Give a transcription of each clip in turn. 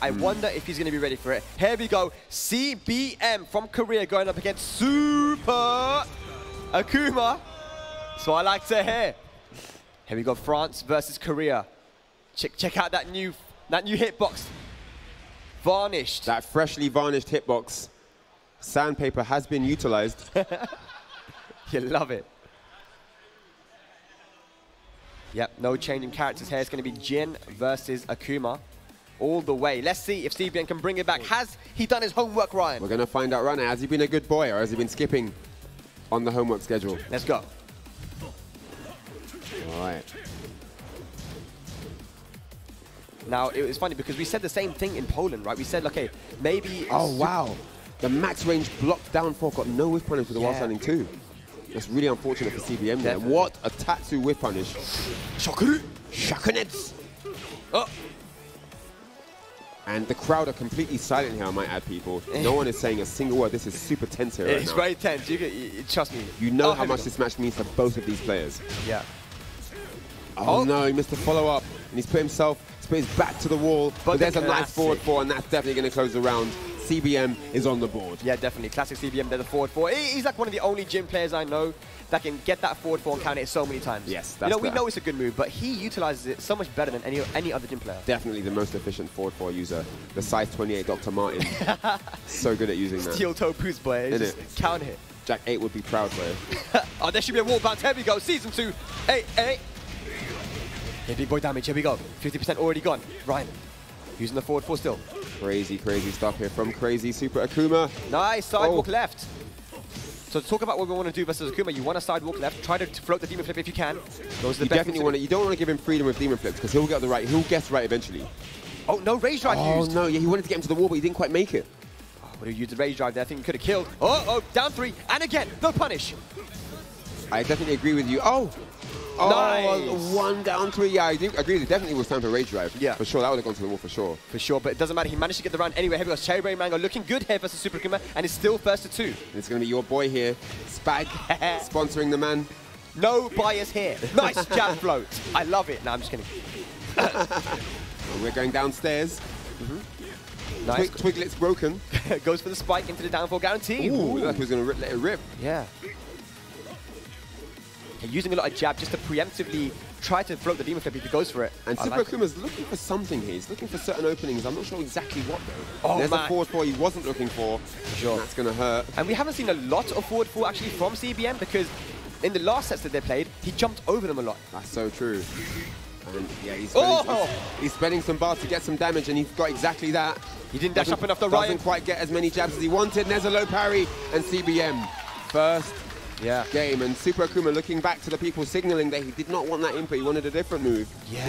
I wonder if he's going to be ready for it. Here we go. CBM from Korea going up against Superakouma. So I like to hear. Here we go, France versus Korea. Check out that new hitbox. Varnished. That freshly varnished hitbox. Sandpaper has been utilized. You love it. Yep, no change in characters here. It's going to be Jin versus Akuma all the way. Let's see if CBM can bring it back. Has he done his homework, Ryan? We're going to find out right now. Has he been a good boy or has he been skipping on the homework schedule? Let's go. All right. Now, it was funny because we said the same thing in Poland, right? We said, okay, maybe... Oh, wow. The max range blocked down fork, got no whiff punish for the wild standing too. That's really unfortunate for CBM there. What a Tatsu whiff punish. Shakunetsu. Oh. And the crowd are completely silent here, I might add, people. No one is saying a single word. This is super tense here right now. It's very tense. Trust me. You know how much this match means to both of these players. Yeah. Oh, no, he missed the follow-up. And he's put himself, he's put his back to the wall. But there's a nice forward four, and that's definitely going to close the round. CBM is on the board. Yeah, definitely. Classic CBM, they're the forward four. He's like one of the only gym players I know that can get that forward four and count it so many times. Yes, that's fair. We know it's a good move, but he utilizes it so much better than any other gym player. Definitely the most efficient forward four user. The size 28 Dr. Martin. So good at using that. Steel toe boost, boy. Just count it. Jack 8 would be proud, boy. Oh, there should be a wall bounce. Here we go. Season 2. 8-8. Yeah, big boy damage. Here we go. 50% already gone. Ryan using the forward four still. Crazy, crazy stuff here from crazy Superakouma. Nice sidewalk left. So to talk about what we want to do versus Akuma, you want a sidewalk left. Try to float the demon flip if you can. Those are the you don't want to give him freedom with demon flips because he'll get the right. He'll guess right eventually. Oh no, rage drive used. Oh no, yeah, he wanted to get him to the wall, but he didn't quite make it. Oh, but he used the rage drive there. I think he could have killed. Oh, down 3, and again, no punish. I definitely agree with you. Nice. One down 3. Yeah, I do agree. It definitely was time for rage drive. Yeah, for sure. That would have gone to the wall for sure. For sure, but it doesn't matter. He managed to get the round anyway. Here we go. Cherryberrymango looking good here versus Superakouma, and it's still first to 2. And it's going to be your boy here, Spag, sponsoring the man. No bias here. Nice jab float. I love it. No, I'm just kidding. Well, we're going downstairs. Nice. Twiglet's broken. Goes for the spike into the downfall guarantee. Ooh, like he was going to let it rip. Yeah. Using a lot of jab just to preemptively try to float the demon flip if he goes for it. And Superakouma's looking for something here. He's looking for certain openings. I'm not sure exactly what though. Oh, there's a forward four he wasn't looking for. Sure. That's going to hurt. And we haven't seen a lot of forward four actually from CBM because in the last sets that they played, he jumped over them a lot. That's so true. And yeah, he's spending some bars to get some damage, and he's got exactly that. He didn't dash up enough to Ryan. Doesn't quite get as many jabs as he wanted. And there's a low parry, and CBM first. Yeah. Game, and Superakouma looking back to the people signaling that he did not want that input. He wanted a different move. Yeah.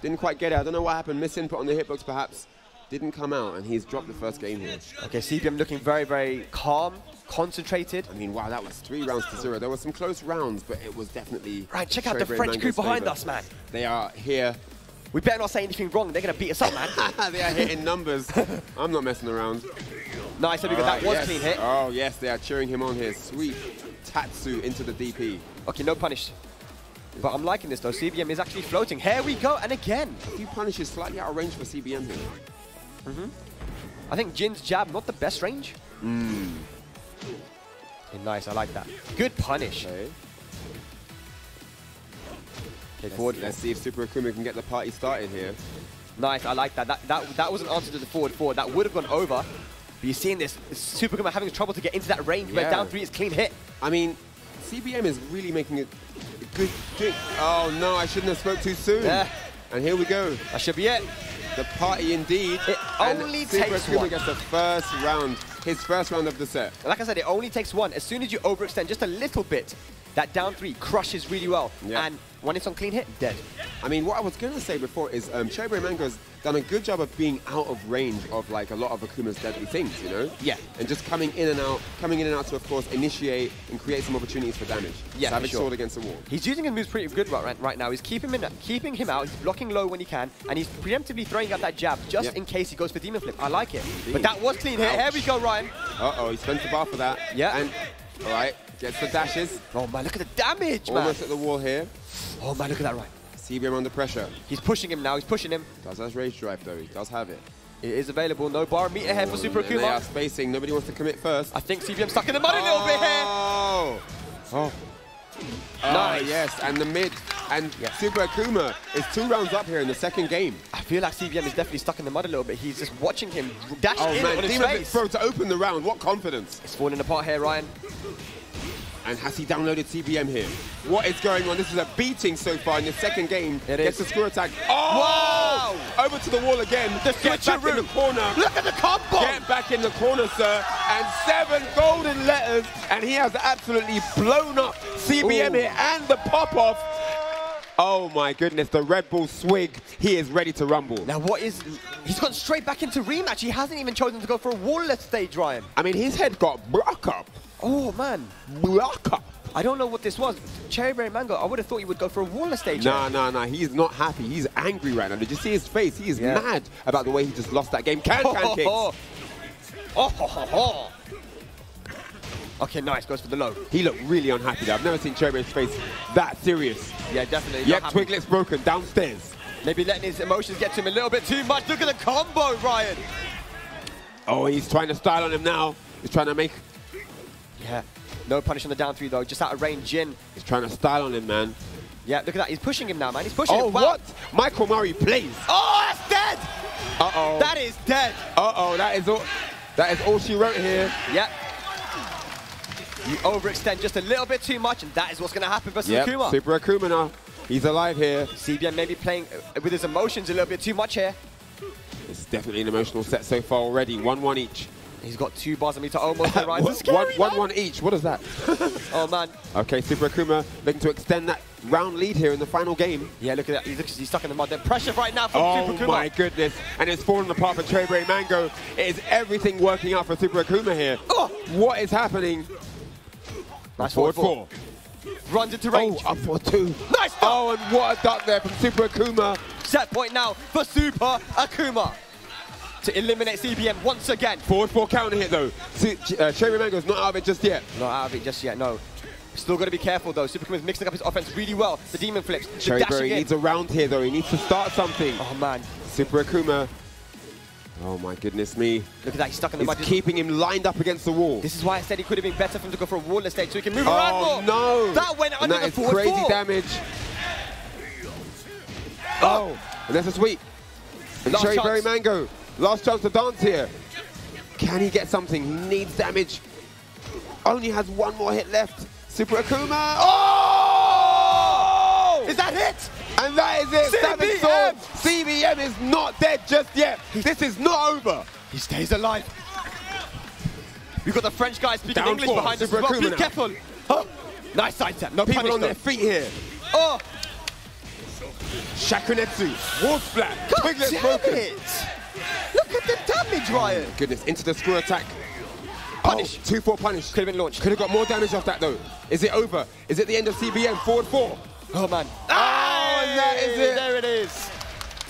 Didn't quite get it. I don't know what happened. Misinput on the hitbox perhaps. Didn't come out, and he's dropped the first game here. Okay, CBM looking very, very calm, concentrated. I mean, wow, that was 3 rounds to 0. There were some close rounds, but it was definitely... Right, check out the French crew behind us, man. They are here. We better not say anything wrong. They're going to beat us up, man. They are hitting numbers. I'm not messing around. Nice, because that was clean hit. Oh, yes, they are cheering him on here. Sweet. Tatsu into the DP. Okay, no punish. But I'm liking this though. CBM is actually floating. Here we go, and again. A few punishes slightly out of range for CBM here. I think Jin's jab, not the best range. Okay, nice, I like that. Good punish. Okay. Let's see if Superakouma can get the party started here. Nice, I like that. That was an answer to the forward four. That would have gone over. But you're seeing this, Superakouma having trouble to get into that range where down 3 is clean hit. I mean, CBM is really making a good... Oh no, I shouldn't have spoke too soon. Yeah. And here we go. That should be it. The party indeed. It only takes one. Superakouma gets the first round, his first round of the set. Like I said, it only takes one. As soon as you overextend just a little bit, that down 3 crushes really well. Yeah. And when it's on clean hit, dead. I mean, what I was going to say before is Cherryberrymango's done a good job of being out of range of like a lot of Akuma's deadly things, you know? Yeah. And just coming in and out to, of course, initiate and create some opportunities for damage. Yeah, Savage sword against the wall. He's using his moves pretty good right now. He's keeping him out, he's blocking low when he can, and he's preemptively throwing out that jab just in case he goes for demon flip. I like it. But that was clean hit. Here we go, Ryan. Uh-oh, he spent the bar for that. Yeah. And, all right, gets the dashes. Oh, man, look at the damage, man. Almost at the wall here. Oh, man, look at that, right. CBM under pressure. He's pushing him now. Does have rage drive, though. He does have it. It is available. No bar meter here for Superakouma. They are spacing. Nobody wants to commit first. I think CBM stuck in the mud a little bit here. Nice. Yes, and the mid. And Superakouma is 2 rounds up here in the second game. I feel like CBM is definitely stuck in the mud a little bit. He's just watching him dash in on his face. Bro, to open the round, what confidence. It's falling apart here, Ryan. And has he downloaded CBM here? What is going on? This is a beating so far in the second game. It is. Gets a screw attack. Oh! Wow! Over to the wall again. The switcheroo. Get back in the corner. Look at the combo! Get back in the corner, sir. And 7 golden letters. And he has absolutely blown up CBM here. And the pop-off. Oh my goodness, the Red Bull swig, he is ready to rumble. Now what is, he's gone straight back into rematch. He hasn't even chosen to go for a wall-less stage, Ryan. I mean, his head got blocked up. Oh man, blocked up. I don't know what this was. Cherryberrymango, I would have thought he would go for a wall-less stage. No, no, no, he's not happy. He's angry right now. Did you see his face? He is mad about the way he just lost that game. Can kicks. Okay, nice, goes for the low. He looked really unhappy there. I've never seen Cherryberry's face that serious. Yeah, definitely. Yep, Twiglet's broken downstairs. Maybe letting his emotions get to him a little bit too much. Look at the combo, Ryan. Oh, he's trying to style on him now. He's trying to make... Yeah, no punish on the down 3 though, just out of range, Jin. He's trying to style on him, man. Yeah, look at that, he's pushing him now, man. He's pushing him. What? Michael Murray plays. Oh, that's dead! Uh-oh. That is dead. Uh-oh, that is all she wrote here. Yep. You overextend just a little bit too much, and that is what's going to happen versus Akuma. Superakouma now. He's alive here. CBM maybe playing with his emotions a little bit too much here. It's definitely an emotional set so far already. 1-1 each. He's got 2 bars on me to almost rise. One each. What is that? Oh, man. Okay, Superakouma looking to extend that round lead here in the final game. Yeah, look at that. He's stuck in the mud. They're pressure right now from Superakouma. Oh, my goodness. And it's falling apart for Cherryberrymango. It is everything working out for Superakouma here. Oh. What is happening? Nice forward four. Runs into range. Oh, up for 2. Nice duck. Oh, and what a duck there from Superakouma. Set point now for Superakouma to eliminate CBM once again. Forward 4 counter hit though. Cherryberrymango's not out of it just yet. Not out of it just yet, no. Still got to be careful though. Supercoom's mixing up his offense really well. The demon flips. Cherryberry needs a round here though. He needs to start something. Oh man. Superakouma. Oh my goodness me. Look at that, he's stuck in the mud. He's keeping him lined up against the wall. This is why I said he could have been better for him to go for a wall-less stage so he can move around more. Oh no! That went under the forward 4. Crazy damage. Oh, and that's a sweep. And Cherryberrymango, last chance to dance here. Can he get something? He needs damage. Only has 1 more hit left. Superakouma. Oh! Is that it? And that is it. Savage Sword. CBM is not dead just yet. This is not over. He stays alive. We've got the French guy speaking English behind us as well. Be careful. Oh. Nice side step. No people on their feet here. Oh. Shakunetsu. Wall splat. Twiglet's broken. Look at the damage, Ryan. Oh, goodness. Into the screw attack. Punish. 2-4 punish. Could have been launched. Could have got more damage off that though. Is it over? Is it the end of CBM? Forward 4. Oh man. That is it. There it is.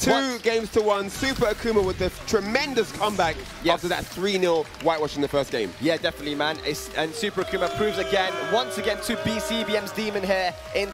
2 games to 1. Superakouma with a tremendous comeback after that 3-0 whitewash in the first game. Yeah, definitely, man. And Superakouma proves again, once again, to be CBM's demon here.